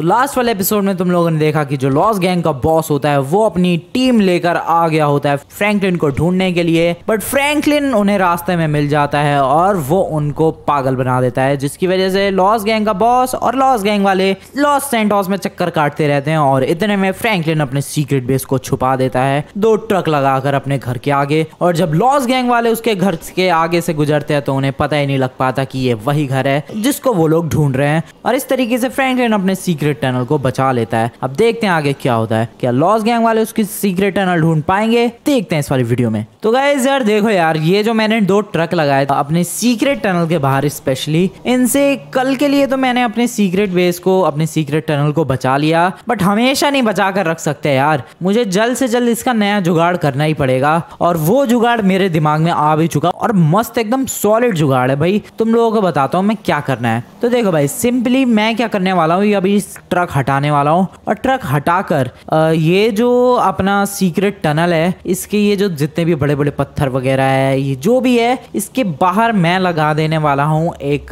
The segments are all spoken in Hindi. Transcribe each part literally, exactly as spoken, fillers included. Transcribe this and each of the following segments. तो लास्ट वाले एपिसोड में तुम लोगों ने देखा कि जो लॉस गैंग का बॉस होता है वो अपनी टीम लेकर आ गया होता है फ्रैंकलिन को ढूंढने के लिए, बट फ्रैंकलिन उन्हें रास्ते में मिल जाता है और वो उनको पागल बना देता है, जिसकी वजह से लॉस गैंग का बॉस और लॉस गैंग वाले लॉस सैंटोस में चक्कर काटते रहते हैं। और इतने में फ्रैंकलिन अपने सीक्रेट बेस को छुपा देता है दो ट्रक लगाकर अपने घर के आगे, और जब लॉस गैंग वाले उसके घर के आगे से गुजरते हैं तो उन्हें पता ही नहीं लग पाता कि ये वही घर है जिसको वो लोग ढूंढ रहे हैं। और इस तरीके से फ्रैंकलिन अपने सीक्रेट टनल को बचा लेता है। अब देखते हैं आगे क्या होता है, क्या लॉस गैंग वाले उसकी सीक्रेट टनल ढूंढ पाएंगे, देखते हैं इस वाली वीडियो में। तो गाइस यार देखो यार, ये जो मैंने दो ट्रक लगाए था अपने सीक्रेट टनल के बाहर स्पेशली, इनसे कल के लिए तो मैंने अपने सीक्रेट बेस को, अपने सीक्रेट टनल को बचा लिया, बट हमेशा नहीं बचा कर रख सकते यार, मुझे जल्द से जल्द इसका नया जुगाड़ करना ही पड़ेगा। और वो जुगाड़ मेरे दिमाग में आ भी चुका और मस्त एकदम सॉलिड जुगाड़ है भाई, तुम लोगों को बताता हूँ मैं क्या करना है। तो देखो भाई सिंपली मैं क्या करने वाला हूँ, अभी ट्रक हटाने वाला हूँ और ट्रक हटाकर ये जो अपना सीक्रेट टनल है इसके ये जो जितने भी बड़े बड़े पत्थर वगैरह है, ये जो भी है, इसके बाहर मैं लगा देने वाला हूँ एक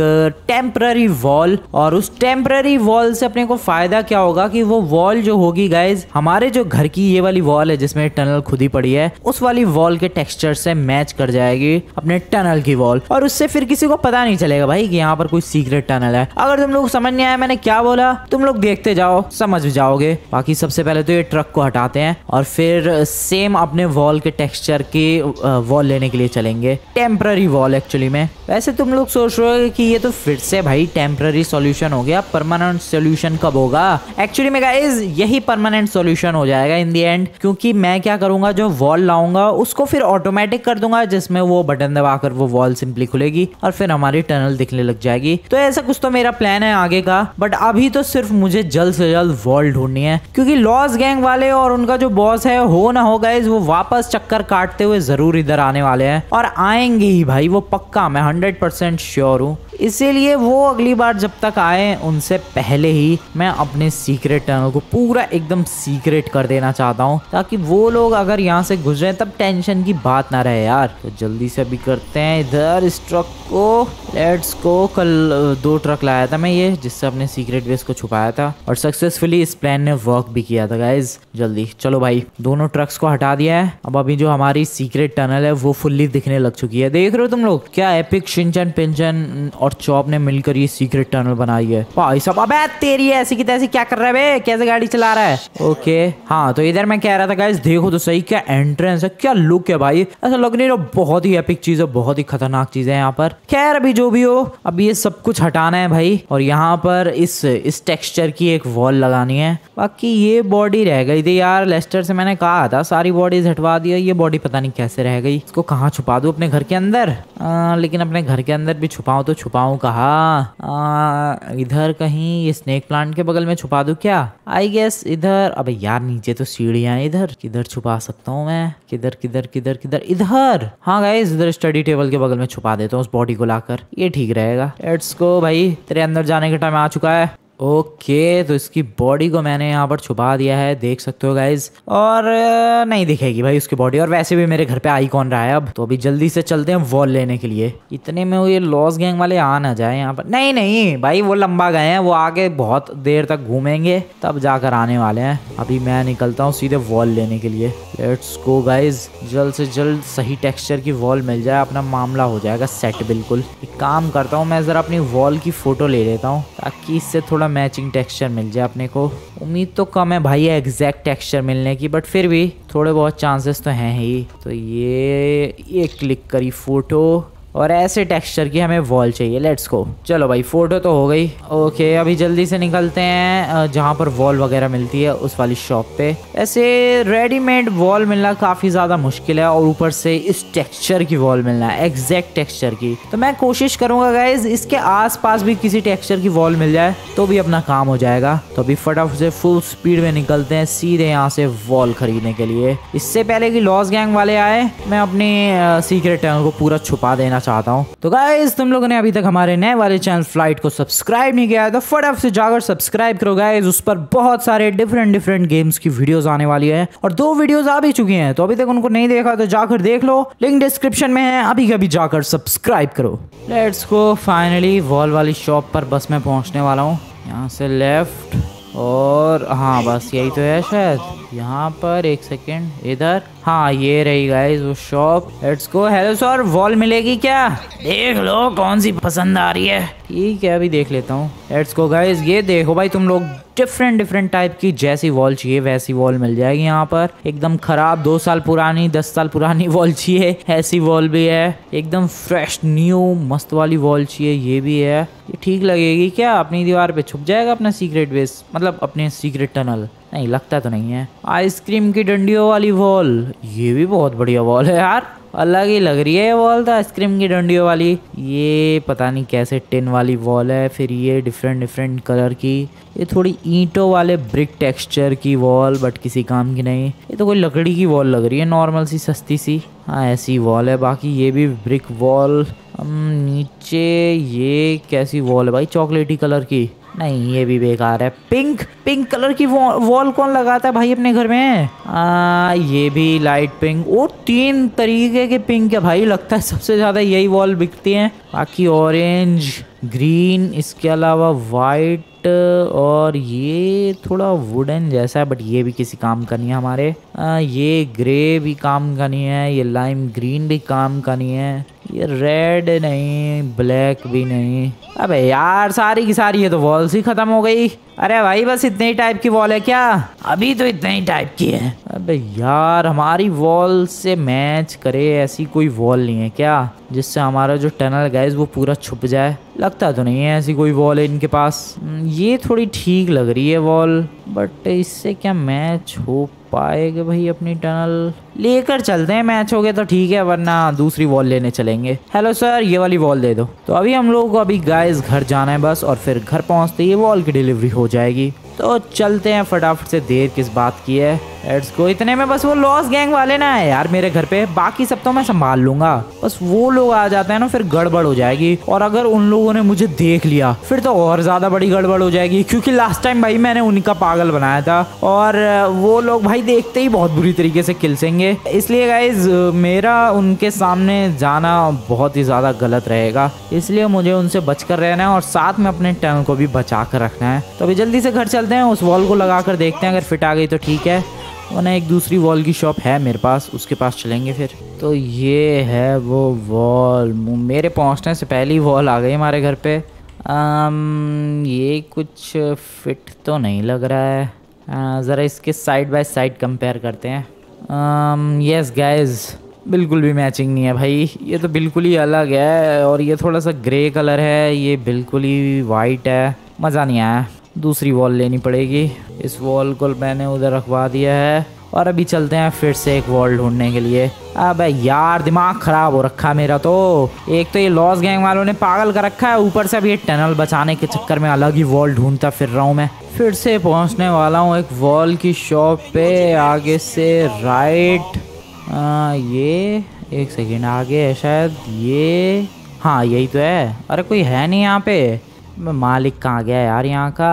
टेम्पररी वॉल। और उस टेम्पररी वॉल से अपने को फायदा क्या होगा कि वो वॉल जो होगी गाइज, हमारे जो घर की ये वाली वॉल है जिसमें टनल खुदी पड़ी है, उस वाली वॉल के टेक्सचर से मैच कर जाएगी अपने टनल की वॉल, और उससे फिर किसी को पता नहीं चलेगा भाई कि यहाँ पर कोई सीक्रेट टनल है। अगर तुम लोग समझ नहीं आया मैंने क्या बोला, तुम लोग देखते जाओ समझ भी जाओगे। बाकी सबसे पहले तो ये ट्रक को हटाते हैं और फिर सेम अपने वॉल के टेक्सचर की वॉल लेने के लिए चलेंगे, टेम्पररी वॉल एक्चुअली में। वैसे तुम लोग सोच रहे हो कि ये तो फिर से भाई टेम्पररी सॉल्यूशन हो गया, परमानेंट सॉल्यूशन कब होगा? एक्चुअली में गाइस यही परमानेंट सॉल्यूशन हो जाएगा इन दी एंड, क्योंकि मैं क्या करूंगा, जो वॉल लाऊंगा उसको फिर ऑटोमेटिक कर दूंगा, जिसमें वो बटन दबाकर वो वॉल सिंपली खुलेगी और फिर हमारी टनल दिखने लग जाएगी। तो ऐसा कुछ तो मेरा प्लान है आगे का, बट अभी तो सिर्फ मुझे जल्द से जल्द वॉल ढूंढनी है, क्योंकि लॉस गैंग वाले और उनका जो बॉस है हो ना हो गाइस, वो वापस चक्कर काटते हुए जरूर इधर आने वाले हैं, और आएंगे ही भाई, वो पक्का, मैं हंड्रेड परसेंट श्योर हूँ। इसीलिए वो अगली बार जब तक आए उनसे पहले ही मैं अपने सीक्रेट टनल को पूरा एकदम सीक्रेट कर देना चाहता हूँ, ताकि वो लोग अगर यहाँ से गुजरे तब टेंशन की बात ना रहे यार। तो जल्दी से अभी करते हैं इधर इस ट्रक को, लेट्स गो। कल दो ट्रक लाया था मैं ये, जिससे अपने सीक्रेट बेस को छुपाया था, और सक्सेसफुली इस प्लान ने वर्क भी किया था गाइज। जल्दी चलो भाई, दोनों ट्रक्स को हटा दिया है। अब अभी जो हमारी सीक्रेट टनल है वो फुल्ली दिखने लग चुकी है, देख रहे हो तुम लोग क्या एपिक शिनचन पिंचन और चॉप ने मिलकर ये सीक्रेट टनल बनाई है भाई साहब। अबे तेरी ऐसी की तैसी क्या कर रहा है बे, कैसे गाड़ी चला रहा है? ओके हाँ, तो इधर मैं कह रहा था गाइस देखो तो सही क्या एंट्रेंस है, क्या लुक है भाई, ऐसा लग नहीं रहा, बहुत ही एपिक चीज है, बहुत ही खतरनाक चीज है यहाँ पर। खैर अभी जो भी हो, अब ये सब कुछ हटाना है भाई, और यहाँ पर इस इस टेक्सचर की एक वॉल लगानी है। बाकी ये बॉडी रह गई थी यार, लेस्टर से मैंने कहा था सारी बॉडीज हटवा दिया, ये बॉडी पता नहीं कैसे रह गई, इसको कहाँ छुपा दू? अपने घर के अंदर? लेकिन अपने घर के अंदर भी छुपाऊं तो छुपाऊं कहाँ, इधर कहीं ये स्नेक प्लांट के बगल में छुपा दूं क्या? आई गेस इधर। अबे यार नीचे तो सीढ़ियाँ हैं, इधर किधर छुपा सकता हूँ मैं, किधर किधर किधर किधर, इधर। हाँ गाइस इधर स्टडी टेबल के बगल में छुपा देता हूँ उस बॉडी को लाकर, ये ठीक रहेगा। लेट्स गो भाई, तेरे अंदर जाने का टाइम आ चुका है। ओके okay, तो इसकी बॉडी को मैंने यहाँ पर छुपा दिया है, देख सकते हो गाइज, और नहीं दिखेगी भाई उसकी बॉडी, और वैसे भी मेरे घर पे आईकॉन रहा है अब तो। अभी जल्दी से चलते हैं वॉल लेने के लिए, इतने में वो ये लॉस गैंग वाले आ ना जाए यहाँ पर। नहीं नहीं भाई, वो लंबा गए हैं, वो आगे बहुत देर तक घूमेंगे तब जाकर आने वाले हैं। अभी मैं निकलता हूँ सीधे वॉल लेने के लिए, लेट्स गो गाइज, जल्द से जल्द सही टेक्सचर की वॉल मिल जाए, अपना मामला हो जाएगा सेट। बिल्कुल एक काम करता हूँ मैं, जरा अपनी वॉल की फोटो ले लेता हूँ, ताकि इससे थोड़ा मैचिंग टेक्सचर मिल जाए अपने को। उम्मीद तो कम है भाई एग्जैक्ट टेक्सचर मिलने की, बट फिर भी थोड़े बहुत चांसेस तो हैं ही। तो ये ये क्लिक करी फोटो, और ऐसे टेक्सचर की हमें वॉल चाहिए। लेट्स गो, चलो भाई फोटो तो हो गई। ओके अभी जल्दी से निकलते हैं जहाँ पर वॉल वगैरह मिलती है, उस वाली शॉप पे। ऐसे रेडीमेड वॉल मिलना काफ़ी ज़्यादा मुश्किल है, और ऊपर से इस टेक्सचर की वॉल मिलना, एग्जैक्ट टेक्सचर की। तो मैं कोशिश करूँगा गाइज इसके आसपास भी किसी टेक्सचर की वॉल मिल जाए तो भी अपना काम हो जाएगा। तो अभी फटाफट से फुल स्पीड में निकलते हैं सीधे यहाँ से वॉल खरीदने के लिए, इससे पहले कि लॉस गैंग वाले आए मैं अपने सीक्रेट टनल को पूरा छुपा देना चाहता हूं। तो गाइस तुम लोगों ने अभी तक हमारे नए वाले चैनल फ्लाइट को सब्सक्राइब नहीं किया है तो फटाफट से जाकर सब्सक्राइब करो गाइस, उस पर बहुत सारे डिफरेंट डिफरेंट गेम्स की वीडियोस आने वाली है, और दो वीडियोस आ भी चुकी हैं, तो अभी तक उनको नहीं देखा तो जाकर देख लो, लिंक डिस्क्रिप्शन में है, अभी कभी जाकर सब्सक्राइब करो। लेट्स गो, फाइनली वॉल वाली शॉप पर बस मैं पहुंचने वाला हूँ, यहाँ से लेफ्ट और हाँ बस यही तो है शायद। यहाँ पर एक सेकेंड, इधर हाँ ये रही गाइस वो shop. Let's go. Hello sir, wall मिलेगी क्या? देख लो कौन सी पसंद आ रही है। ठीक है अभी देख लेता हूँ। Let's go guys. ये देखो भाई तुम लोग, डिफरेंट डिफरेंट टाइप की जैसी वॉल चाहिए वैसी वॉल मिल जाएगी यहाँ पर। एकदम खराब दो साल पुरानी दस साल पुरानी वॉल चाहिए ऐसी वॉल भी है। एकदम फ्रेश न्यू मस्त वाली वॉल चाहिए ये भी है। ये ठीक लगेगी क्या? अपनी दीवार पे छुप जाएगा अपना सीक्रेट बेस, मतलब अपने सीक्रेट टनल। नहीं लगता तो नहीं है। आइसक्रीम की डंडियों वाली वॉल, ये भी बहुत बढ़िया वॉल है यार। अलग ही लग रही है ये वॉल तो, आइसक्रीम की डंडियों वाली। ये पता नहीं कैसे टिन वाली वॉल है। फिर ये डिफरेंट डिफरेंट कलर की। ये थोड़ी ईंटों वाले ब्रिक टेक्सचर की वॉल, बट किसी काम की नहीं। ये तो कोई लकड़ी की वॉल लग रही है, नॉर्मल सी सस्ती सी। हाँ ऐसी वॉल है। बाकी ये भी ब्रिक वॉल। नीचे ये कैसी वॉल है भाई? चॉकलेटी कलर की? नहीं ये भी बेकार है। पिंक पिंक कलर की वॉल कौन लगाता है भाई अपने घर में? आ, ये भी लाइट पिंक। और तीन तरीके के पिंक है भाई, लगता है सबसे ज़्यादा यही वॉल बिकती हैं। बाकी ऑरेंज, ग्रीन, इसके अलावा वाइट, और ये थोड़ा वुडन जैसा है बट ये भी किसी काम का नहीं है हमारे। आ, ये ग्रे भी काम का नहीं है, ये लाइम ग्रीन भी काम का नहीं है, ये रेड नहीं, ब्लैक भी नहीं। अबे यार सारी की सारी ये तो वॉल्स ही खत्म हो गई। अरे भाई बस इतने ही टाइप की वॉल है क्या? अभी तो इतने ही टाइप की है। अबे यार हमारी वॉल से मैच करे ऐसी कोई वॉल नहीं है क्या, जिससे हमारा जो टनल गैस वो पूरा छुप जाए? लगता तो नहीं है ऐसी कोई वॉल है इनके पास। ये थोड़ी ठीक लग रही है वॉल, बट इससे क्या मैच हो पाएगा भाई? अपनी टनल लेकर चलते हैं, मैच हो गए तो ठीक है, वरना दूसरी वॉल लेने चलेंगे। हेलो सर, ये वाली वॉल दे दो। तो अभी हम लोगों को अभी गाइस घर जाना है बस, और फिर घर पहुंचते ये वॉल की डिलीवरी हो जाएगी। तो चलते हैं फटाफट से, देर किस बात की है। Let's go. इतने में बस वो लॉस गैंग वाले ना है यार मेरे घर पे, बाकी सब तो मैं संभाल लूंगा। बस वो लोग आ जाते हैं ना फिर गड़बड़ हो जाएगी। और अगर उन लोगों ने मुझे देख लिया फिर तो और ज्यादा बड़ी गड़बड़ हो जाएगी, क्योंकि लास्ट टाइम भाई मैंने उनका पागल बनाया था और वो लोग भाई देखते ही बहुत बुरी तरीके से किलसेंगे। इसलिए गाइज मेरा उनके सामने जाना बहुत ही ज्यादा गलत रहेगा, इसलिए मुझे उनसे बचकर रहना है और साथ में अपने टनल को भी बचा कर रखना है। तो अभी जल्दी से घर चलते हैं, उस वॉल को लगा कर देखते हैं, अगर फिट आ गई तो ठीक है, वरना एक दूसरी वॉल की शॉप है मेरे पास उसके पास चलेंगे फिर। तो ये है वो वॉल, मेरे पहुंचने से पहले ही वॉल आ गई हमारे घर पे। आम, ये कुछ फिट तो नहीं लग रहा है। ज़रा इसके साइड बाय साइड कंपेयर करते हैं। यस गाइस, बिल्कुल भी मैचिंग नहीं है भाई। ये तो बिल्कुल ही अलग है, और ये थोड़ा सा ग्रे कलर है, ये बिल्कुल ही वाइट है। मज़ा नहीं आया, दूसरी वॉल लेनी पड़ेगी। इस वॉल को मैंने उधर रखवा दिया है, और अभी चलते हैं फिर से एक वॉल ढूंढने के लिए। अबे यार दिमाग खराब हो रखा मेरा तो। एक तो ये लॉस गैंग वालों ने पागल कर रखा है, ऊपर से अब ये टनल बचाने के चक्कर में अलग ही वॉल ढूंढता फिर रहा हूँ मैं। फिर से पहुँचने वाला हूँ एक वॉल की शॉप पे, आगे से राइट। आ, ये एक सेकेंड आगे है शायद, ये हाँ यही तो है। अरे कोई है नहीं यहाँ पे, मालिक कहाँ गया यार यहाँ का?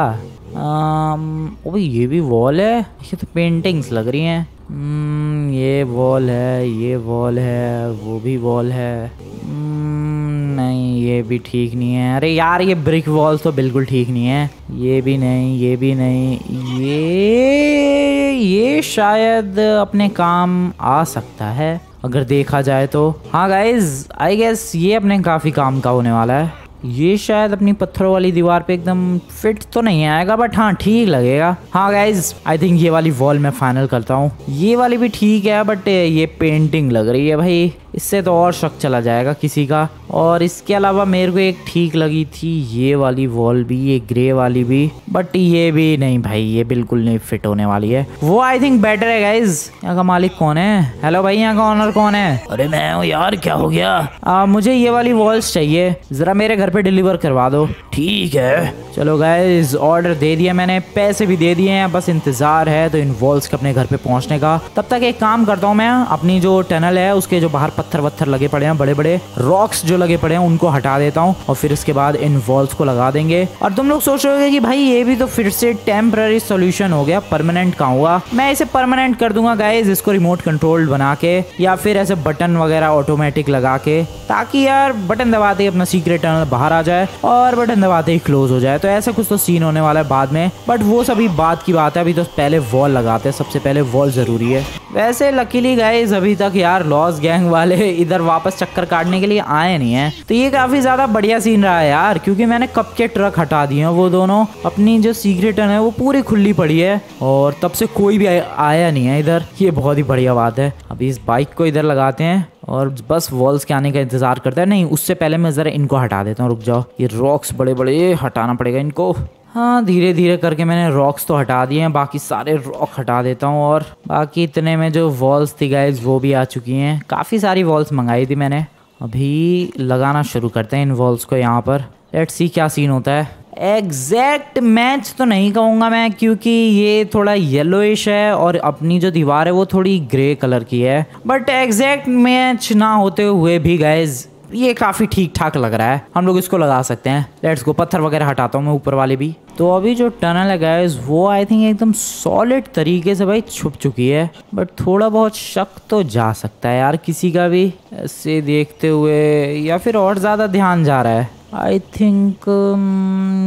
आम, ओ ये भी वॉल है, ये तो पेंटिंग्स लग रही हैं। आम, ये वॉल है, ये वॉल है, वो भी वॉल है। आम, नहीं ये भी ठीक नहीं है। अरे यार ये ब्रिक वॉल तो बिल्कुल ठीक नहीं है। ये भी नहीं, ये भी नहीं, ये ये शायद अपने काम आ सकता है अगर देखा जाए तो। हाँ गाइज आई गेस ये अपने काफ़ी काम का होने वाला है। ये शायद अपनी पत्थरों वाली दीवार पे एकदम फिट तो नहीं आएगा, बट हाँ ठीक लगेगा। हाँ गाइज आई थिंक ये वाली वॉल मैं फाइनल करता हूँ। ये वाली भी ठीक है, बट ये पेंटिंग लग रही है भाई, इससे तो और शक चला जाएगा किसी का। और इसके अलावा मेरे को एक ठीक लगी थी ये वाली वॉल भी, ये ग्रे वाली भी, बट ये भी नहीं भाई, ये बिल्कुल नहीं फिट होने वाली है। वो आई थिंक बेटर है गाइज। यहाँ का मालिक कौन है? हेलो भाई, यहाँ का ऑनर कौन है? अरे मैं हूँ यार, क्या हो गया? आ, मुझे ये वाली वॉल्स चाहिए, जरा मेरे घर पे डिलीवर करवा दो। ठीक है चलो गाइज, ऑर्डर दे दिया मैंने, पैसे भी दे दिए हैं, बस इंतजार है तो इन वॉल्स के अपने घर पे पहुँचने का। तब तक एक काम करता हूँ मैं, अपनी जो टनल है उसके जो बाहर पत्थर पत्थर लगे पड़े हैं, बड़े बड़े रॉक्स जो लगे पड़े हैं उनको हटा देता हूँ और फिर इसके बाद इन वॉल्स को लगा देंगे। और तुम लोग सोच रहे हो कि भाई ये भी तो फिर से टेम्पररी सोल्यूशन हो गया, परमानेंट कहाँ हुआ। मैं इसे परमानेंट कर दूंगा गाइज, इसको रिमोट कंट्रोल बना के या फिर ऐसे बटन वगैरह ऑटोमेटिक लगा के, ताकि यार बटन दबाते ही अपना सीक्रेट टनल बाहर आ जाए और बटन दबाते ही क्लोज हो जाए। तो ऐसा कुछ तो सीन होने वाला है बाद में, बट वो सभी बात की बात है, अभी तो पहले वॉल लगाते हैं, सबसे पहले वॉल जरूरी है। वैसे लकीली गाइज अभी तक यार लॉस गैंग वाले इधर वापस चक्कर काटने के लिए आए नहीं है, तो ये काफी ज्यादा बढ़िया सीन रहा है यार, क्योंकि मैंने कब के ट्रक हटा दिए हैं वो दोनों, अपनी जो सीक्रेट टनल है वो पूरी खुली पड़ी है और तब से कोई भी आया नहीं है इधर, ये बहुत ही बढ़िया बात है। अभी इस बाइक को इधर लगाते हैं और बस वॉल्स के आने का इंतजार करता है। नहीं, उससे पहले मैं जरा इनको हटा देता हूँ, रुक जाओ, ये रॉक्स बड़े बड़े हटाना पड़ेगा इनको। हाँ, धीरे धीरे करके मैंने रॉक्स तो हटा दिए हैं, बाकी सारे रॉक हटा देता हूँ। और बाकी इतने में जो वॉल्स थी गाइज वो भी आ चुकी हैं, काफ़ी सारी वॉल्स मंगाई थी मैंने। अभी लगाना शुरू करते हैं इन वॉल्स को यहाँ पर, लेट्स सी क्या सीन होता है। एग्जैक्ट मैच तो नहीं कहूँगा मैं, क्योंकि ये थोड़ा येलोइश है और अपनी जो दीवार है वो थोड़ी ग्रे कलर की है, बट एग्जैक्ट मैच ना होते हुए भी गाइज ये काफ़ी ठीक ठाक लग रहा है, हम लोग इसको लगा सकते हैं। लेट्स गो, पत्थर वगैरह हटाता हूँ मैं ऊपर वाले भी। तो अभी जो टनल है गाइस वो आई थिंक एकदम सॉलिड तरीके से भाई छुप चुकी है, बट थोड़ा बहुत शक तो जा सकता है यार किसी का भी, ऐसे देखते हुए या फिर और ज़्यादा ध्यान जा रहा है। आई थिंक uh,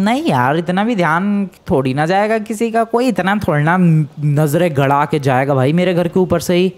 नहीं यार, इतना भी ध्यान थोड़ी ना जाएगा किसी का, कोई इतना थोड़ी ना नज़रें गड़ा के जाएगा भाई मेरे घर के ऊपर से ही।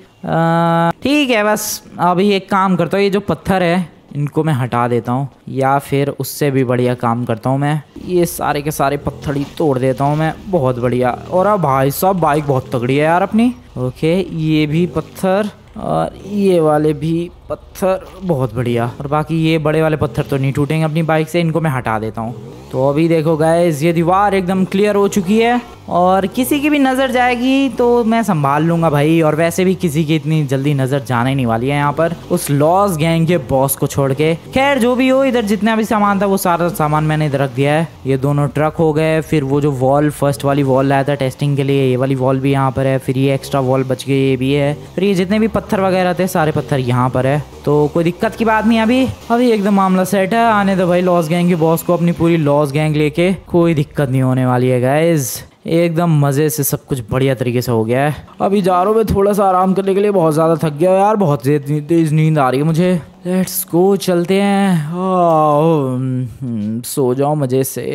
ठीक है, बस अभी एक काम करता हूँ, ये जो पत्थर है इनको मैं हटा देता हूँ, या फिर उससे भी बढ़िया काम करता हूँ मैं, ये सारे के सारे पत्थर ही तोड़ देता हूँ मैं, बहुत बढ़िया। और अब भाई साहब बाइक बहुत तगड़ी है यार अपनी। ओके, ये भी पत्थर और ये वाले भी पत्थर, बहुत बढ़िया। और बाकी ये बड़े वाले पत्थर तो नहीं टूटेंगे अपनी बाइक से, इनको मैं हटा देता हूँ। तो अभी देखो गाइस ये दीवार एकदम क्लियर हो चुकी है, और किसी की भी नज़र जाएगी तो मैं संभाल लूँगा भाई, और वैसे भी किसी की इतनी जल्दी नज़र जाने नहीं वाली है यहाँ पर, उस लॉस गैंग के बॉस को छोड़ के। खैर जो भी हो, इधर जितना भी सामान था वो सारा सामान मैंने इधर रख दिया है। ये दोनों ट्रक हो गए, फिर वो जो वॉल फर्स्ट वाली वॉल लाया था टेस्टिंग के लिए, ये वाली वॉल भी यहाँ पर है, फिर ये एक्स्ट्रा वॉल बच गई ये भी है, फिर ये जितने भी पत्थर वगैरह थे सारे पत्थर यहाँ पर है। तो कोई दिक्कत की बात नहीं अभी, अभी एकदम मामला सेट है। आने दो भाई लॉस गैंग के बॉस को, अपनी पूरी लॉस गैंग लेके कोई दिक्कत नहीं होने वाली है गाइज, एकदम मज़े से सब कुछ बढ़िया तरीके से हो गया है। अभी जा रहा हूँ मैं थोड़ा सा आराम करने के लिए, बहुत ज़्यादा थक गया यार, बहुत तेज़ नींद आ रही है मुझे। लेट्स गो, चलते हैं। ओ, सो जाओ मज़े से।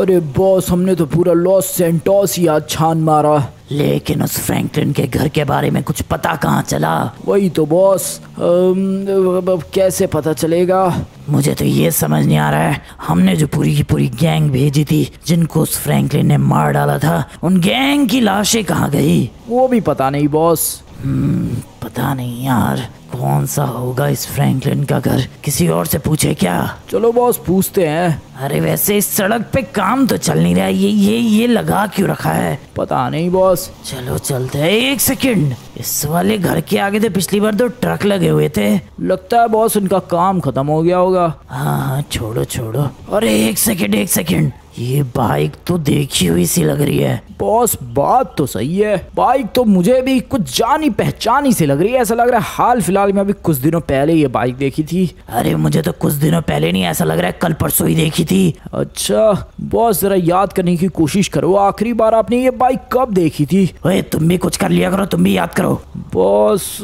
अरे बॉस, हमने तो पूरा लॉस सेंटोस ही आज छान मारा, लेकिन उस फ्रैंकलिन के घर के बारे में कुछ पता कहाँ चला? वही तो बॉस, अब कैसे पता चलेगा? मुझे तो ये समझ नहीं आ रहा है, हमने जो पूरी की पूरी गैंग भेजी थी जिनको उस फ्रैंकलिन ने मार डाला था, उन गैंग की लाशें कहाँ गई? वो भी पता नहीं बॉस। पता नहीं यार, कौन सा होगा इस फ्रैंकलिन का घर? किसी और से पूछे क्या? चलो बॉस पूछते हैं। अरे वैसे इस सड़क पे काम तो चल नहीं रहा, ये ये ये लगा क्यों रखा है? पता नहीं बॉस। चलो चलते हैं। एक सेकंड, इस वाले घर के आगे तो पिछली बार दो ट्रक लगे हुए थे, लगता है बॉस उनका काम खत्म हो गया होगा। हाँ हाँ, छोड़ो छोड़ो। अरे एक सेकेंड एक सेकेंड, ये बाइक तो देखी हुई सी लग रही है। बॉस बात तो सही है, बाइक तो मुझे भी कुछ जानी पहचानी सी लग रही है, ऐसा लग रहा है हाल फिलहाल में अभी कुछ दिनों पहले ये बाइक देखी थी। अरे मुझे तो कुछ दिनों पहले नहीं, ऐसा लग रहा है कल परसों ही देखी थी। अच्छा बॉस, जरा याद करने की कोशिश करो, आखिरी बार आपने ये बाइक कब देखी थी? अरे तुम भी कुछ कर लिया करो, तुम भी याद करो। बॉस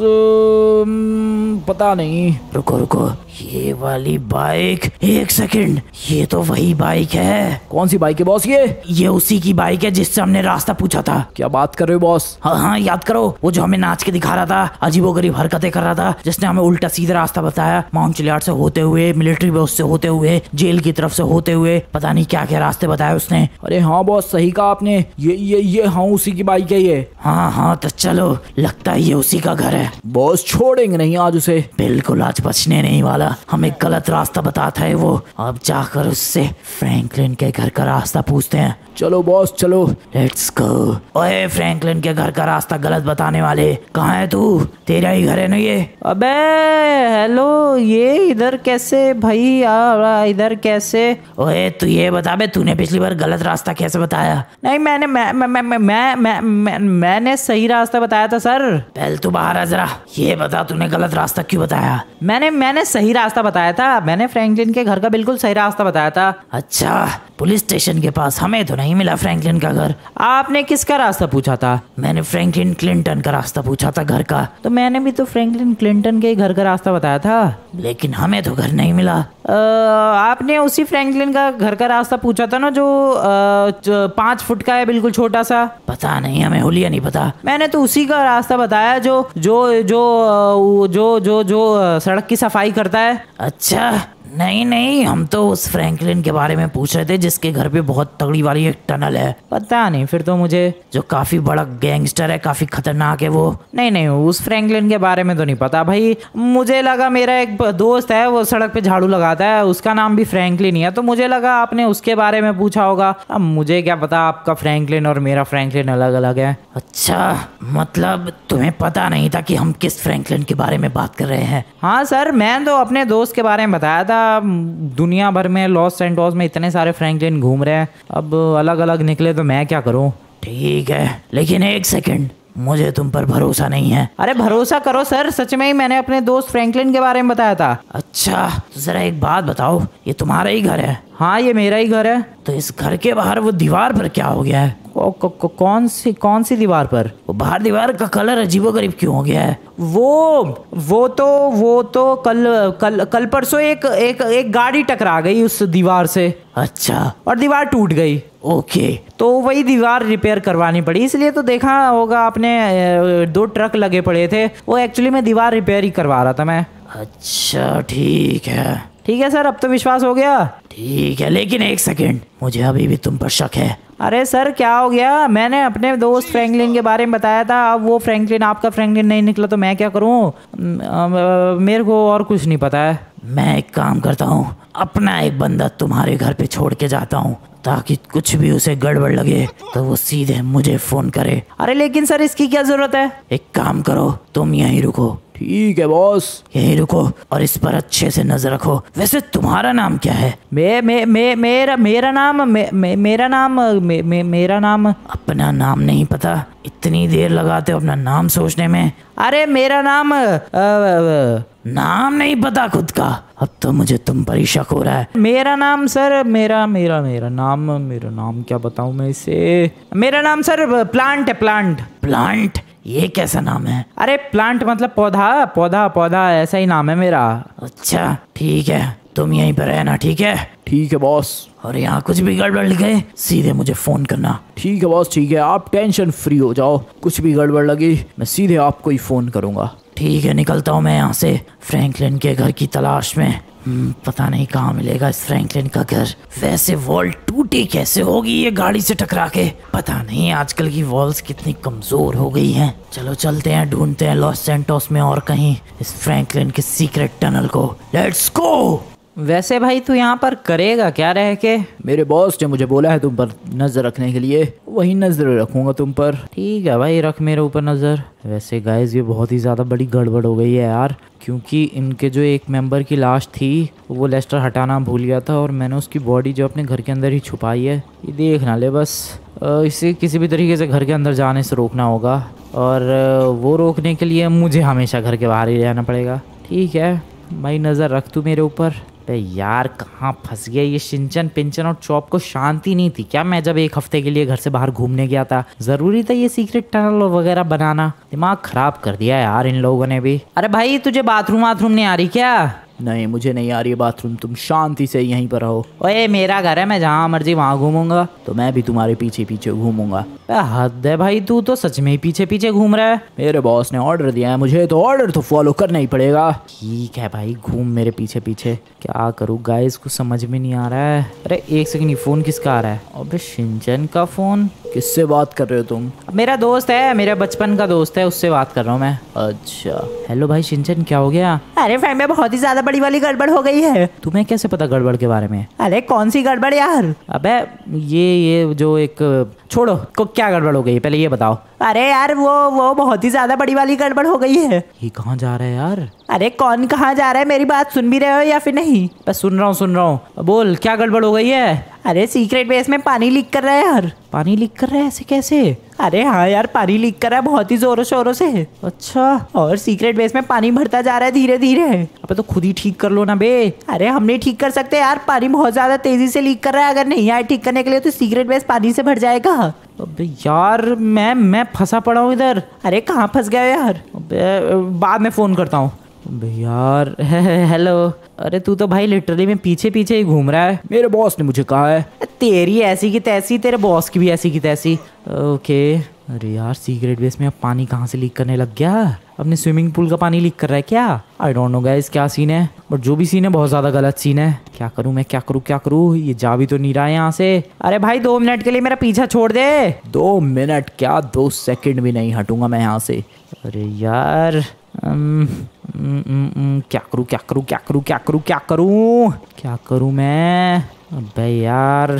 पता नहीं। रुको रुको, ये वाली बाइक, एक सेकेंड, ये तो वही बाइक है। कौन सी बाइक है बॉस? ये ये उसी की बाइक है जिससे हमने रास्ता पूछा था। क्या बात कर रहे हो बॉस? हाँ हाँ याद करो, वो जो हमें नाच के दिखा रहा था, अजीबोगरीब हरकतें कर रहा था, जिसने हमें उल्टा सीधा रास्ता बताया, माउंट चिलियार्ड से होते हुए, मिलिट्री बेस से होते हुए, जेल की तरफ से होते हुए, पता नहीं क्या क्या रास्ते बताया उसने। अरे हाँ बॉस, सही कहा आपने, ये ये ये हाँ उसी की बाइक है ये। हाँ हाँ, तो चलो, लगता है ये उसी का घर है। बॉस छोड़ेंगे नहीं आज उसे, बिल्कुल आज बचने नहीं वाला। हमें गलत रास्ता बताता है वो। अब जाकर उससे फ्रैंकलिन के घर का रास्ता पूछते हैं। चलो बॉस चलो, लेट्स गो। ओए फ्रैंकलिन के घर का रास्ता गलत बताने वाले, कहाँ है तू? तेरा ही घर है ना ये? अबे हेलो, ये इधर कैसे भाई? इधर कैसे? ओए तू ये बता बे, तूने पिछली बार गलत रास्ता कैसे बताया? नहीं मैंने मैं मैं मैं मैं मैं, मैं, मैं मैंने सही रास्ता बताया था सर। पहले तू बाहर आ जरा, ये बता तूने गलत रास्ता क्यों बताया? मैंने मैंने सही रास्ता बताया था, मैंने फ्रैंकलिन के घर का बिल्कुल सही रास्ता बताया था। अच्छा, पुलिस स्टेशन के पास हमें तो नहीं मिला फ्रैंकलिन का घर। आपने किसका रास्ता पूछा था? मैंने फ्रैंकलिन क्लिंटन का रास्ता पूछा था घर का। तो मैंने भी तो फ्रैंकलिन क्लिंटन के घर का रास्ता बताया था, लेकिन हमें तो घर नहीं मिला। आ, आपने उसी फ्रैंकलिन का घर का रास्ता पूछा था ना जो, आ, जो पाँच फुट का है, बिल्कुल छोटा सा। पता नहीं, हमें हुलिया नहीं पता। मैंने तो उसी का रास्ता बताया जो जो जो जो जो जो सड़क की सफाई करता है। अच्छा, नहीं नहीं, हम तो उस फ्रैंकलिन के बारे में पूछ रहे थे जिसके घर पे बहुत तगड़ी वाली एक टनल है। पता नहीं फिर तो मुझे, जो काफी बड़ा गैंगस्टर है, काफी खतरनाक है वो। नहीं नहीं, उस फ्रैंकलिन के बारे में तो नहीं पता भाई। मुझे लगा, मेरा एक दोस्त है वो सड़क पे झाड़ू लगाता है, उसका नाम भी फ्रैंकलिन है, तो मुझे लगा आपने उसके बारे में पूछा होगा। अब मुझे क्या पता आपका फ्रैंकलिन और मेरा फ्रैंकलिन अलग अलग है। अच्छा, मतलब तुम्हें पता नहीं था कि हम किस फ्रैंकलिन के बारे में बात कर रहे हैं? हाँ सर, मैंने तो अपने दोस्त के बारे में बताया था। दुनिया भर में लॉस सैंटोस में इतने सारे फ्रैंकलिन घूम रहे हैं, अब अलग अलग निकले तो मैं क्या करूं? ठीक है, लेकिन एक सेकंड, मुझे तुम पर भरोसा नहीं है। अरे भरोसा करो सर, सच में ही मैंने अपने दोस्त फ्रैंकलिन के बारे में बताया था। अच्छा, तो जरा एक बात बताओ, ये तुम्हारा ही घर है? हाँ, ये मेरा ही घर है। तो इस घर के बाहर वो दीवार पर क्या हो गया है? कौन सी कौन सी दीवार पर? वो बाहर दीवार का कलर अजीबोगरीब क्यों हो गया है? वो वो तो वो तो कल कल कल परसों एक एक एक गाड़ी टकरा गई उस दीवार से। अच्छा, और दीवार टूट गई। ओके, तो वही दीवार रिपेयर करवानी पड़ी, इसलिए तो देखा होगा आपने दो ट्रक लगे पड़े थे। वो एक्चुअली मैं दीवार रिपेयर ही करवा रहा था मैं। अच्छा ठीक है, ठीक है सर, अब तो विश्वास हो गया। ठीक है, लेकिन एक सेकेंड, मुझे अभी भी तुम पर शक है। अरे सर क्या हो गया? मैंने अपने दोस्त फ्रैंकलिन के बारे में बताया था, अब वो फ्रैंकलिन आपका फ्रैंकलिन नहीं निकला तो मैं क्या करूं? मेरे को और कुछ नहीं पता है। मैं एक काम करता हूँ, अपना एक बंदा तुम्हारे घर पे छोड़ के जाता हूँ, ताकि कुछ भी उसे गड़बड़ लगे तो वो सीधे मुझे फोन करे। अरे लेकिन सर, इसकी क्या जरूरत है? एक काम करो, तुम यहीं रुको। ठीक है बॉस, यहीं रुको और इस पर अच्छे से नजर रखो। वैसे तुम्हारा नाम क्या है? मे मे मे मेरा मेरा नाम मे, मे, मेरा नाम मे, मे, मेरा नाम अपना नाम नहीं पता? इतनी देर लगाते हो अपना नाम सोचने में? अरे मेरा नाम आ, आ, नाम नहीं पता खुद का? अब तो मुझे तुम पर ही शक हो रहा है। मेरा नाम सर, मेरा मेरा मेरा नाम मेरा नाम क्या बताऊं मैं इसे? मेरा नाम सर प्लांट है, प्लांट। प्लांट? ये कैसा नाम है? अरे प्लांट मतलब पौधा, पौधा पौधा ऐसा ही नाम है मेरा। अच्छा ठीक है, तुम यहीं पर रहना। ठीक है? ठीक है बॉस। और यहाँ कुछ भी गड़बड़ लगे सीधे मुझे फोन करना। ठीक है बॉस, ठीक है, आप टेंशन फ्री हो जाओ, कुछ भी गड़बड़ लगी मैं सीधे आपको ही फोन करूँगा। ठीक है, निकलता हूँ मैं यहाँ से, फ्रैंकलिन के घर की तलाश में। पता नहीं कहाँ मिलेगा इस फ्रैंकलिन का घर। वैसे वॉल टूटी कैसे होगी ये गाड़ी से टकरा के? पता नहीं आजकल की वॉल्स कितनी कमजोर हो गई हैं। चलो चलते हैं, ढूंढते हैं लॉस सैंटोस में और कहीं इस फ्रैंकलिन के सीक्रेट टनल को। Let's go. वैसे भाई तू यहाँ पर करेगा क्या रह के? मेरे बॉस ने मुझे बोला है तुम पर नजर रखने के लिए, वही नजर रखूंगा तुम पर। ठीक है भाई, रख मेरे ऊपर नजर। वैसे गाइस, ये बहुत ही ज्यादा बड़ी गड़बड़ हो गई है यार, क्योंकि इनके जो एक मेंबर की लाश थी वो लेस्टर हटाना भूल गया था, और मैंने उसकी बॉडी जो अपने घर के अंदर ही छुपाई है। ये देख ना ले बस, इसे किसी भी तरीके से घर के अंदर जाने से रोकना होगा, और वो रोकने के लिए मुझे हमेशा घर के बाहर ही रहना पड़ेगा। ठीक है भाई, नज़र रख तू मेरे ऊपर। अरे यार, कहाँ फंस गया ये शिनचन? पिंचन और चॉप को शांति नहीं थी क्या? मैं जब एक हफ्ते के लिए घर से बाहर घूमने गया था, जरूरी था ये सीक्रेट टनल वगैरह बनाना? दिमाग खराब कर दिया यार इन लोगों ने भी। अरे भाई, तुझे बाथरूम बाथरूम नहीं आ रही क्या? नहीं, मुझे नहीं आ रही है बाथरूम, तुम शांति से यहीं पर रहो। ओए, मेरा घर है, मैं जहाँ मर्जी वहाँ घूमूंगा। तो मैं भी तुम्हारे पीछे पीछे घूमूंगा। हद है भाई, तू तो सच में ही पीछे पीछे घूम रहा है। मेरे बॉस ने ऑर्डर दिया है मुझे, तो ऑर्डर तो फॉलो करना ही पड़ेगा। ठीक है भाई, घूम मेरे पीछे पीछे। क्या करूँ गाइस, कुछ समझ में नहीं आ रहा है। अरे एक सेकंड, फोन किसका आ रहा है? अबे शिनचन का फोन। किससे बात कर रहे हो तुम? मेरा दोस्त है, मेरा बचपन का दोस्त है, उससे बात कर रहा हूँ मैं। अच्छा हेलो भाई शिनचैन, क्या हो गया? अरे फ्रेंड में बहुत ही ज्यादा बड़ी वाली गड़बड़ हो गई है। तुम्हें कैसे पता गड़बड़ के बारे में? अरे कौन सी गड़बड़ यार? अबे ये ये जो एक छोड़ो, को क्या गड़बड़ हो गई पहले ये बताओ। अरे यार वो वो बहुत ही ज्यादा बड़ी वाली गड़बड़ हो गई है। ये कहाँ जा रहा है यार? अरे कौन कहाँ जा रहा है, मेरी बात सुन भी रहे हो या फिर नहीं? बस सुन रहा हूँ सुन रहा हूँ, बोल क्या गड़बड़ हो गई है? अरे सीक्रेट बेस में पानी लीक कर रहा है यार। पानी लीक कर रहा है, ऐसे कैसे? अरे हाँ यार पानी लीक कर रहा है बहुत ही जोरों शोरों से। अच्छा, और सीक्रेट बेस में पानी भरता जा रहा है धीरे धीरे। अबे तो खुद ही ठीक कर लो ना बे। अरे हम नहीं ठीक कर सकते यार, पानी बहुत ज्यादा तेजी से लीक कर रहा है। अगर नहीं यार ठीक करने के लिए तो सीक्रेट बेस पानी से भर जाएगा। अबे यार मैं मैं फंसा पड़ा हूँ इधर। अरे कहाँ फंस गया यार? बाद में फोन करता हूँ। अबे यार हेलो, अरे तू तो भाई लिटरली में पीछे पीछे ही घूम रहा है। मेरे बॉस ने मुझे कहा है। तेरी ऐसी की तैसी, तेरे बॉस की भी ऐसी की तैसी। ओके अरे यार सीक्रेट बेस में अब पानी कहाँ से लीक करने लग गया? अपने स्विमिंग पूल का पानी लीक कर रहा है क्या? आई डोंट नो गाइस क्या सीन है, बट जो भी सीन है बहुत ज्यादा गलत सीन है। क्या करूँ मैं, क्या करूँ क्या करूँ? ये जा भी तो नहीं रहा है यहाँ से। अरे भाई दो मिनट के लिए मेरा पीछा छोड़ दे। दो मिनट क्या, दो सेकेंड भी नहीं हटूंगा मैं यहाँ से। अरे यार अम, अम, अम, अम, क्या करूँ क्या करूँ क्या करूँ क्या करूँ क्या करूँ क्या करूँ मैं? अबे यार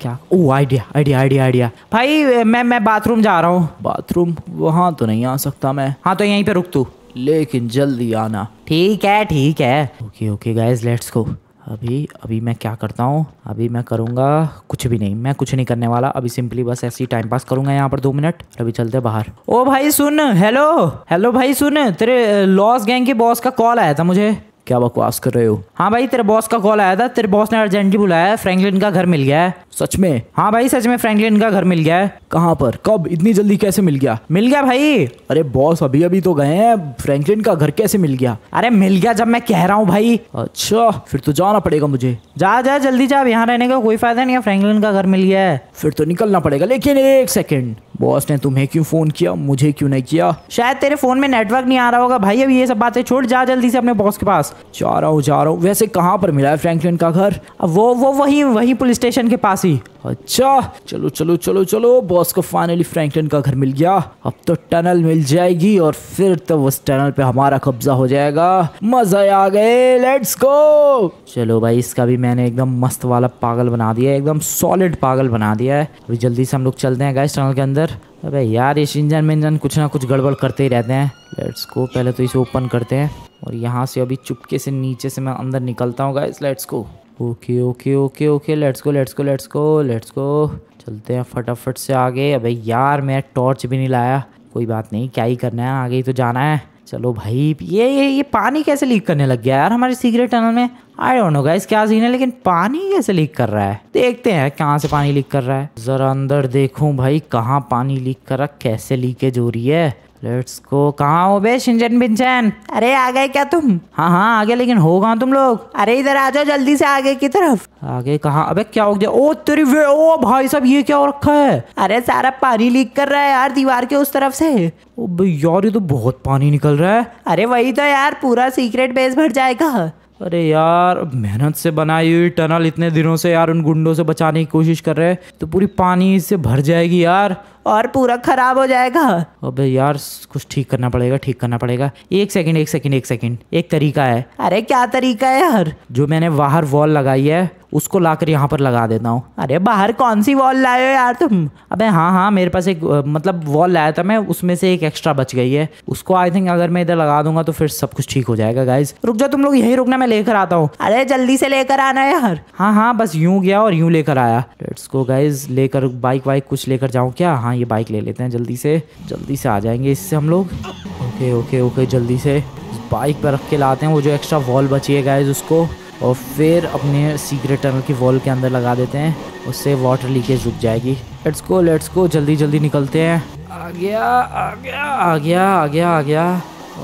क्या, oh idea idea idea idea. भाई मैं मैं बाथरूम जा रहा हूँ। बाथरूम? वहाँ तो नहीं आ सकता मैं। हाँ तो यहीं पे रुक तू, लेकिन जल्दी आना। ठीक है ठीक है, okay okay guys let's go. अभी अभी मैं क्या करता हूँ, अभी मैं करूँगा कुछ भी नहीं, मैं कुछ नहीं करने वाला। अभी सिंपली बस ऐसे ही टाइम पास करूँगा यहाँ पर दो मिनट। अभी चलते बाहर। ओ भाई सुन, हेलो हेलो भाई सुन, तेरे लॉस गैंग के बॉस का कॉल आया था मुझे। क्या बकवास कर रहे हो? हाँ भाई तेरे बॉस का कॉल आया था, तेरे बॉस ने अर्जेंटली बुलाया है, फ्रैंकलिन का घर मिल गया है। सच में? हाँ भाई सच में, फ्रैंकलिन का घर मिल गया है। कहाँ पर, कब, इतनी जल्दी कैसे मिल गया? मिल गया भाई। अरे बॉस अभी अभी तो गए हैं, फ्रैंकलिन का घर कैसे मिल गया? अरे मिल गया जब मैं कह रहा हूँ भाई। अच्छा फिर तो जाना पड़ेगा मुझे। जा जा जल्दी जा, यहाँ रहने का कोई फायदा नहीं है, फ्रैंकलिन का घर मिल गया है। फिर तो निकलना पड़ेगा, लेकिन एक सेकेंड, बॉस ने तुम्हें क्यों फोन किया, मुझे क्यों नहीं किया? शायद तेरे फोन में नेटवर्क नहीं आ रहा होगा भाई। अभी ये सब बातें छोड़, जा जल्दी से अपने बॉस के पास। जा रहा हूँ जा रहा हूँ। वैसे कहाँ पर मिला है फ्रैंकलिन का घर? वो वो वही वही पुलिस स्टेशन के पास ही। अच्छा चलो चलो चलो चलो, बॉस को फाइनली फ्रैंकलिन का घर मिल गया। अब तो टनल मिल जाएगी और फिर तो उस टनल पे हमारा कब्जा हो जाएगा। मजा आ गए, लेट्स गो। चलो भाई इसका भी मैंने एकदम मस्त वाला पागल बना दिया, एकदम सॉलिड पागल बना दिया है। अभी जल्दी से हम लोग चलते हैं गाइस टनल के अंदर। अबे यार ये शिनचैन मिनचैन कुछ ना कुछ गड़बड़ करते ही रहते हैं। लेट्स गो, पहले तो इसे ओपन करते हैं और यहाँ से अभी चुपके से नीचे से मैं अंदर निकलता हूँ guys. Let's go. Okay okay okay okay, let's go let's go let's go let's go. चलते हैं फटाफट से आगे। अबे यार मैं टॉर्च भी नहीं लाया, कोई बात नहीं, क्या ही करना है, आगे ही तो जाना है। चलो भाई, ये ये ये पानी कैसे लीक करने लग गया यार हमारे सीक्रेट टनल में? आई डोंट नो गाइस क्या सीन है, लेकिन पानी कैसे लीक कर रहा है? देखते हैं कहाँ से पानी लीक कर रहा है। जरा अंदर देखूँ भाई कहाँ पानी लीक कर रहा, कैसे लीकेज हो रही है। Let's go. कहाँ हो बे शिनचैन बिनचैन? अरे आ गए क्या तुम? हाँ हाँ आ गए, लेकिन हो कहाँ तुम लोग? अरे इधर आ जाओ जल्दी से, आगे की तरफ। आगे कहाँ? अबे क्या हो गया? ओ तेरी वे, ओ भाई साहब ये क्या हो रखा है? अरे सारा पानी लीक कर रहा है यार दीवार के उस तरफ से। ओ भाई यार ये तो बहुत पानी निकल रहा है। अरे वही तो यार, पूरा सीक्रेट बेस भर जाएगा। अरे यार मेहनत से बनाई हुई टनल, इतने दिनों से यार उन गुंडों से बचाने की कोशिश कर रहे हैं, तो पूरी पानी से भर जाएगी यार और पूरा खराब हो जाएगा। अबे यार कुछ ठीक करना पड़ेगा, ठीक करना पड़ेगा। एक सेकंड एक सेकंड एक सेकंड, एक तरीका है। अरे क्या तरीका है यार? जो मैंने बाहर वॉल लगाई है उसको लाकर यहाँ पर लगा देता हूँ। अरे बाहर कौन सी वॉल लाए हो यार तुम? अबे हाँ हाँ मेरे पास एक मतलब वॉल लाया था मैं, उसमें से एक एक्स्ट्रा बच गई है, उसको आई थिंक अगर मैं इधर लगा दूंगा तो फिर सब कुछ ठीक हो जाएगा। गाइज रुक जाओ तुम लोग यही रुकना, मैं लेकर आता हूँ। अरे जल्दी से लेकर आना यार। हाँ हाँ बस यूं गया और यूं लेकर आया। Let's go guys. लेकर बाइक वाइक कुछ लेकर जाऊँ क्या? हाँ ये बाइक ले लेते हैं, जल्दी से जल्दी से आ जाएंगे इससे हम लोग। ओके ओके ओके, जल्दी से बाइक पर रख के लाते हैं वो जो एक्स्ट्रा वॉल बची है गाइज उसको, और फिर अपने सीक्रेट टनल की वॉल के अंदर लगा देते हैं, उससे वाटर लीकेज रुक जाएगी। लेट्स गो लेट्स गो, जल्दी जल्दी निकलते हैं। आ गया आ गया आ गया आ गया आ गया।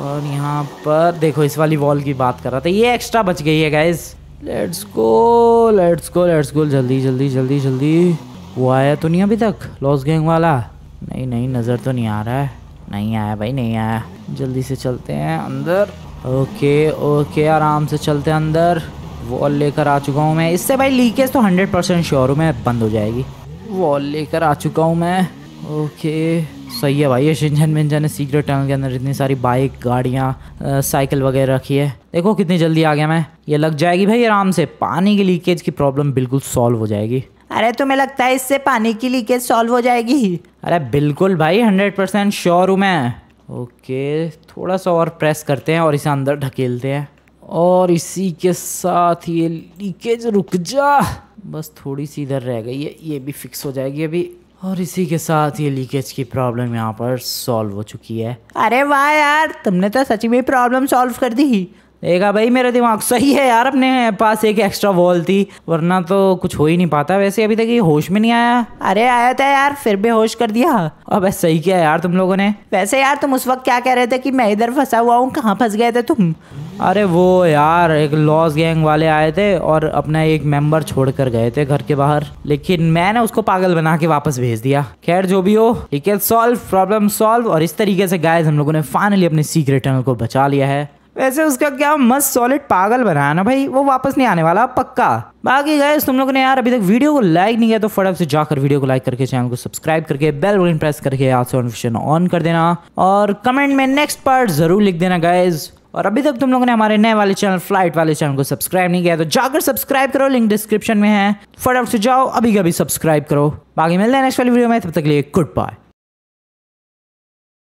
और यहाँ पर देखो इस वाली वॉल की बात कर रहा था, ये एक्स्ट्रा बच गई है guys. Let's go let's go let's go, जल्दी जल्दी जल्दी जल्दी। वो आया तो नहीं अभी तक लॉस गैंग वाला? नहीं नहीं नज़र तो नहीं आ रहा है, नहीं आया भाई नहीं आया। जल्दी से चलते हैं अंदर। ओके ओके आराम से चलते हैं अंदर। वॉल लेकर आ चुका हूँ मैं, इससे भाई लीकेज तो हंड्रेड परसेंट श्योर हूँ मैं बंद हो जाएगी। वॉल लेकर आ चुका हूँ मैं। ओके सही है भाई, ये शिनचैन विंचन सीक्रेट टनल के अंदर इतनी सारी बाइक, गाड़ियाँ, साइकिल वगैरह रखी है। देखो कितनी जल्दी आ गया मैं, ये लग जाएगी भाई आराम से, पानी की लीकेज की प्रॉब्लम बिल्कुल सॉल्व हो जाएगी। अरे तुम्हें लगता है इससे पानी की लीकेज सॉल्व हो जाएगी? अरे बिल्कुल भाई, हंड्रेड परसेंट श्योर हूँ मैं। ओके थोड़ा सा और प्रेस करते हैं और इसे अंदर ढकेलते हैं, और इसी के साथ ये लीकेज, रुक जा, बस थोड़ी सी इधर रह गई है, ये भी फिक्स हो जाएगी अभी। और इसी के साथ ये लीकेज की प्रॉब्लम यहाँ पर सॉल्व हो चुकी है। अरे वाह यार, तुमने तो सच में प्रॉब्लम सॉल्व कर दी। देखा भाई मेरा दिमाग सही है यार, अपने पास एक एक्स्ट्रा वॉल थी, वरना तो कुछ हो ही नहीं पाता। वैसे अभी तक ये होश में नहीं आया। अरे आया था यार, फिर बेहोश कर दिया। अब सही किया यार तुम लोगों ने। वैसे यार तुम उस वक्त क्या कह रहे थे कि मैं इधर फंसा हुआ हूँ, कहाँ फंस गए थे तुम? अरे वो यार एक लॉस गैंग वाले आए थे और अपना एक मेंबर छोड़कर गए थे घर के बाहर, लेकिन मैंने उसको पागल बना के वापस भेज दिया। खैर जो भी हो, ठीक है, सॉल्व प्रॉब्लम सॉल्व। और इस तरीके से गाइस हम लोगों ने फाइनली अपने सीक्रेट टनल को बचा लिया है। वैसे उसका क्या मस्त सॉलिड पागल बनाया ना भाई, वो वापस नहीं आने वाला पक्का। बाकी गाइस तुम लोगों ने यार अभी तक वीडियो को लाइक नहीं किया तो फटाफट से जाकर वीडियो को लाइक करके, चैनल को सब्सक्राइब करके, बेल बटन प्रेस करके यार से नोटिफिकेशन ऑन कर देना, और कमेंट में नेक्स्ट पार्ट जरूर लिख देना गाइज। और अभी तक तुम लोगों ने हमारे नए वाले चैनल फ्लाइट वाले चैनल को सब्सक्राइब नहीं किया तो जाकर सब्सक्राइब करो, लिंक डिस्क्रिप्शन में है, फटाफट से जाओ अभी के अभी सब्सक्राइब करो। बाकी मिलते हैं नेक्स्ट वाली वीडियो में, तब तक के लिए गुड बाय।